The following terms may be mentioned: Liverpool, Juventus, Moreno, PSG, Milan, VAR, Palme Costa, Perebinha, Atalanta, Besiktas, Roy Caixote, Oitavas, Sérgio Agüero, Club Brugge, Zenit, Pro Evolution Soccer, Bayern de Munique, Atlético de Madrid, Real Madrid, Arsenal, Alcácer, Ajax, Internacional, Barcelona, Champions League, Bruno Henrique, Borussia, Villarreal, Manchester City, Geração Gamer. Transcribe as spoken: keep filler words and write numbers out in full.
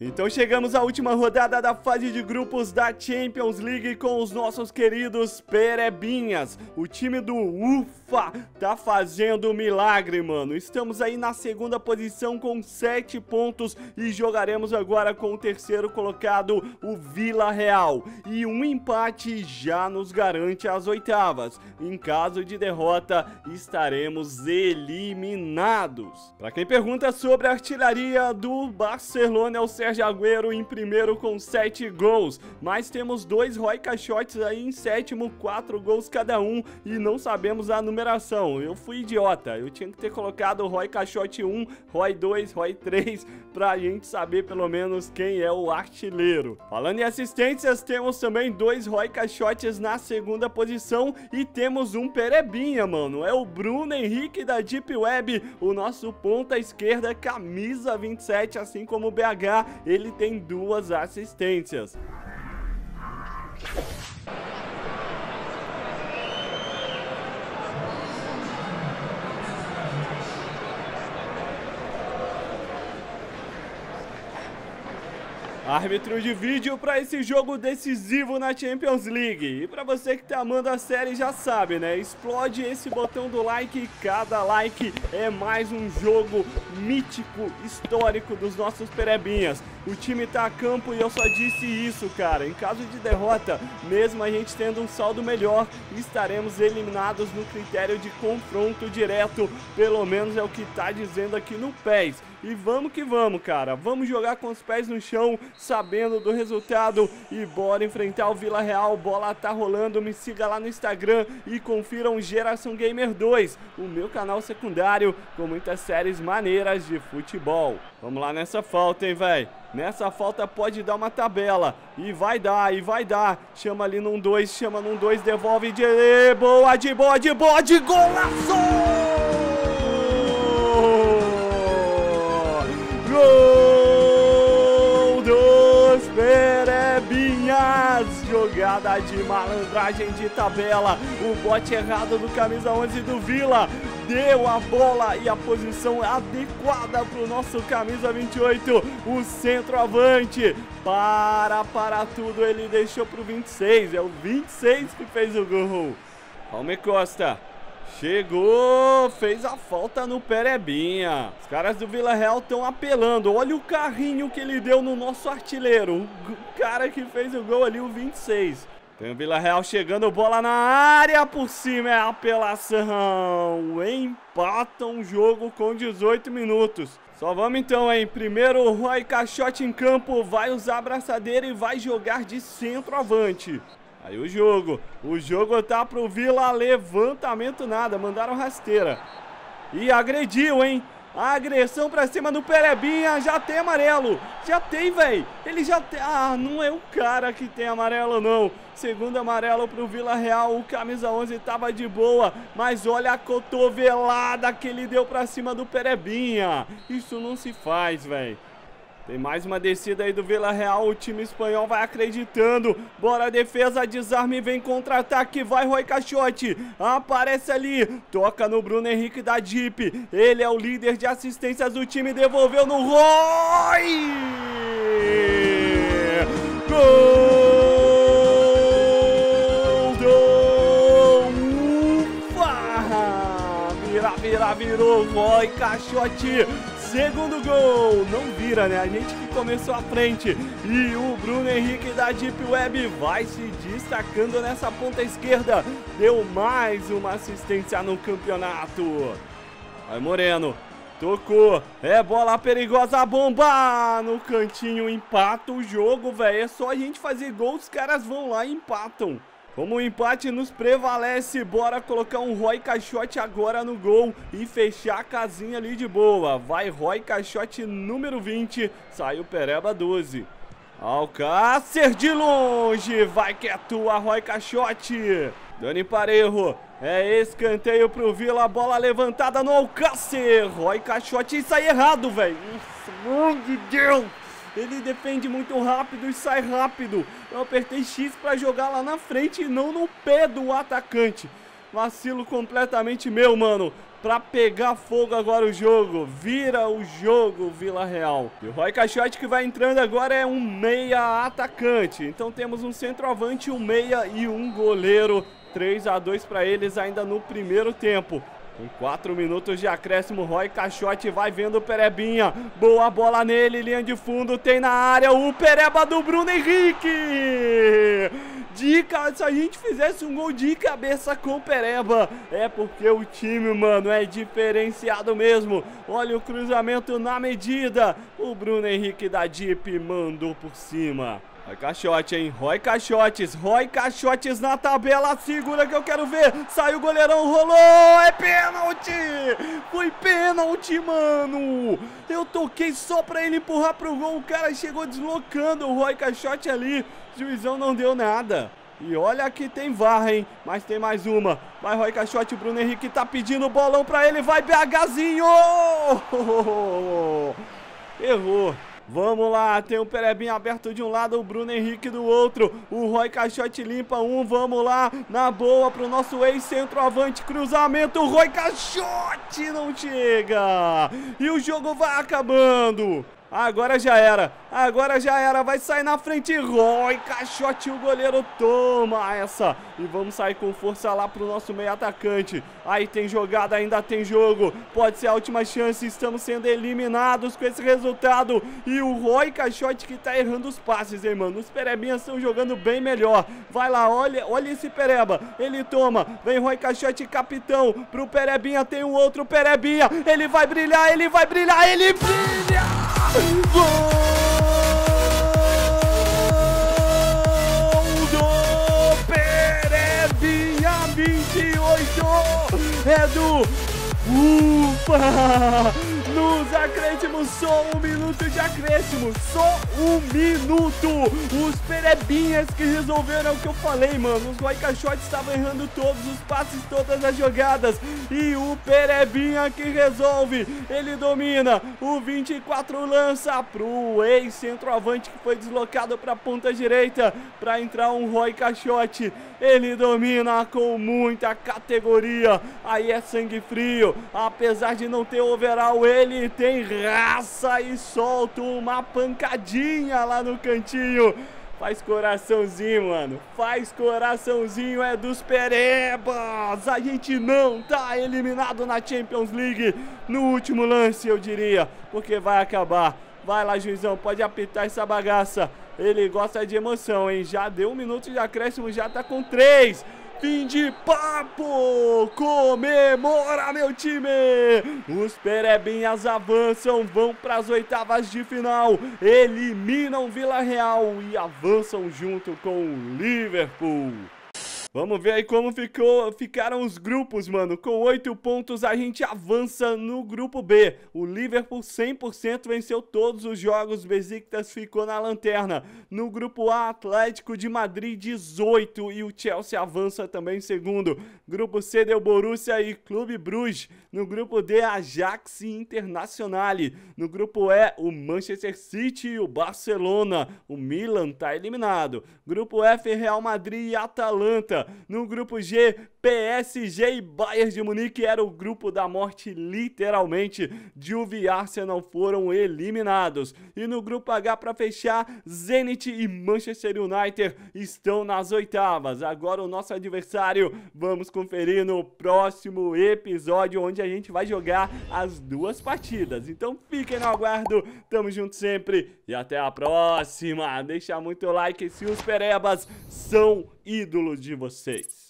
Então chegamos à última rodada da fase de grupos da Champions League com os nossos queridos Perebinhas. O time do Ufa tá fazendo milagre, mano. Estamos aí na segunda posição com sete pontos e jogaremos agora com o terceiro colocado, o Villarreal. E um empate já nos garante as oitavas. Em caso de derrota, estaremos eliminados. Pra quem pergunta sobre a artilharia do Barcelona, é o Sérgio Agüero em primeiro com sete gols, mas temos dois Roy Caixotes aí em sétimo, quatro gols cada um e não sabemos a numeração. Eu fui idiota, eu tinha que ter colocado Roy Caixote um, Roy dois, Roy três, pra gente saber pelo menos quem é o artilheiro. Falando em assistências, temos também dois Roy Caixotes na segunda posição e temos um Perebinha, mano. É o Bruno Henrique da Deep Web, o nosso ponta esquerda, camisa vinte e sete, assim como o B H, ele tem duas assistências. Árbitro de vídeo para esse jogo decisivo na Champions League. E para você que tá amando a série já sabe, né? Explode esse botão do like. Cada like é mais um jogo mítico, histórico dos nossos Perebinhas. O time tá a campo e eu só disse isso, cara. Em caso de derrota, mesmo a gente tendo um saldo melhor, estaremos eliminados no critério de confronto direto. Pelo menos é o que tá dizendo aqui no P E S. E vamos que vamos, cara. Vamos jogar com os pés no chão, sabendo do resultado, e bora enfrentar o Villarreal. Bola tá rolando, me siga lá no Instagram e confiram Geração Gamer dois, o meu canal secundário com muitas séries maneiras de futebol. Vamos lá nessa falta, hein, velho. Nessa falta pode dar uma tabela. E vai dar, e vai dar. Chama ali num dois, chama num dois, devolve de boa, de boa, de boa, de golaço! Gol dos Perebinhas! Jogada de malandragem de tabela. O bote errado do camisa onze do Vila deu a bola e a posição adequada para o nosso camisa vinte e oito, o centroavante. Para, para tudo, ele deixou para o vinte e seis. É o vinte e seis que fez o gol. Palme Costa. Chegou, fez a falta no Perebinha. Os caras do Villarreal estão apelando. Olha o carrinho que ele deu no nosso artilheiro. O cara que fez o gol ali, o vinte e seis. Tem o Villarreal chegando, bola na área, por cima é apelação. Empatam o jogo com dezoito minutos. Só vamos então, hein? Primeiro o Roy Caixote em campo, vai usar a abraçadeira e vai jogar de centroavante. Aí o jogo, o jogo tá pro Vila, levantamento nada, mandaram rasteira. E agrediu, hein? A agressão pra cima do Perebinha, já tem amarelo, já tem, velho. Ele já tem, ah, não é o cara que tem amarelo não. Segundo amarelo pro Villarreal, o camisa onze tava de boa, mas olha a cotovelada que ele deu pra cima do Perebinha. Isso não se faz, velho. Tem mais uma descida aí do Villarreal, o time espanhol vai acreditando. Bora defesa, desarme, vem contra-ataque, vai Roy Caixote. Aparece ali, toca no Bruno Henrique da Deep. Ele é o líder de assistências do time, devolveu no Roy! Gol do Ufa! Vira, vira, virou Roy Caixote. Segundo gol, não vira, né? A gente que começou à frente. E o Bruno Henrique da Deep Web vai se destacando nessa ponta esquerda. Deu mais uma assistência no campeonato. Vai Moreno, tocou. É bola perigosa, bomba no cantinho, empata o jogo, velho. É só a gente fazer gol, os caras vão lá e empatam. Como o empate nos prevalece, bora colocar um Roy Caixote agora no gol e fechar a casinha ali de boa. Vai Roy Caixote número vinte, sai o Pereba doze. Alcácer de longe, vai que é tua Roy Caixote. Dani Parejo, é escanteio pro Vila, bola levantada no Alcácer. Roy Caixote, sai errado, velho. Nossa, meu Deus. Ele defende muito rápido e sai rápido. Eu apertei X para jogar lá na frente e não no pé do atacante. Vacilo completamente meu, mano. Pra pegar fogo agora o jogo. Vira o jogo, Villarreal. E o Roy Caixote que vai entrando agora é um meia atacante. Então temos um centroavante, um meia e um goleiro. três a dois pra eles ainda no primeiro tempo. Com quatro minutos de acréscimo, Roy Caixote vai vendo o Perebinha. Boa bola nele, linha de fundo, tem na área o Pereba do Bruno Henrique. De ca... Se a gente fizesse um gol de cabeça com o Pereba, é porque o time, mano, é diferenciado mesmo. Olha o cruzamento na medida. O Bruno Henrique da Dip mandou por cima. Roy Caixote, hein? Roy Caixotes, Roy Caixotes na tabela, segura que eu quero ver. Sai o goleirão, rolou, é pênalti! Foi pênalti, mano! Eu toquei só pra ele empurrar pro gol, o cara chegou deslocando o Roy Caixote ali. O juizão não deu nada. E olha que tem V A R, hein? Mas tem mais uma. Vai Roy Caixote, Bruno Henrique tá pedindo bolão pra ele, vai BHzinho! Errou. Vamos lá, tem o Perebinha aberto de um lado, o Bruno Henrique do outro. O Roy Caixote limpa um, vamos lá. Na boa pro nosso ex-centroavante, cruzamento, o Roy Caixote não chega. E o jogo vai acabando. Agora já era, agora já era, vai sair na frente, Roy Caixote, o goleiro toma essa. E vamos sair com força lá pro nosso meio atacante. Aí tem jogada, ainda tem jogo, pode ser a última chance, estamos sendo eliminados com esse resultado. E o Roy Caixote que tá errando os passes, hein, mano. Os Perebinhas estão jogando bem melhor. Vai lá, olha, olha esse Pereba, ele toma, vem Roy Caixote, capitão, pro Perebinha, tem um outro Perebinha. Ele vai brilhar, ele vai brilhar, ele brilha! Gol do Perebinha, vinte e oito, é do Ufa, nos acréscimos, só um minuto de acréscimo, só um minuto, os Perebinhas que resolveram, é o que eu falei, mano, os Roy Caixote estavam errando todos os passes, todas as jogadas, e o Perebinha que resolve, ele domina, o vinte e quatro lança pro ex-centroavante que foi deslocado pra ponta direita, pra entrar um Roy Caixote, ele domina com muita categoria, aí é sangue frio. Apesar de não ter overall, ele tem raça e solta uma pancadinha lá no cantinho. Faz coraçãozinho, mano. Faz coraçãozinho, é dos Perebas. A gente não tá eliminado na Champions League no último lance, eu diria, porque vai acabar. Vai lá, juizão, pode apitar essa bagaça. Ele gosta de emoção, hein? Já deu um minuto de acréscimo, já tá com três. Fim de papo, comemora meu time, os Perebinhas avançam, vão para as oitavas de final, eliminam Villarreal e avançam junto com o Liverpool. Vamos ver aí como ficou, ficaram os grupos, mano. Com oito pontos a gente avança no grupo B. O Liverpool cem por cento venceu todos os jogos, Besiktas ficou na lanterna. No grupo A, Atlético de Madrid dezoito e o Chelsea avança também em segundo. Grupo C deu Borussia e Club Brugge. No grupo D, Ajax e Internacional. No grupo E, o Manchester City e o Barcelona. O Milan tá eliminado. Grupo F, Real Madrid e Atalanta. No grupo G, P S G e Bayern de Munique, era o grupo da morte, literalmente. Juve e Arsenal foram eliminados. E no grupo H, para fechar, Zenit e Manchester United estão nas oitavas. Agora o nosso adversário, vamos conferir no próximo episódio, onde a gente vai jogar as duas partidas. Então fiquem no aguardo, tamo junto sempre e até a próxima. Deixa muito like se os Perebas são ídolos de vocês.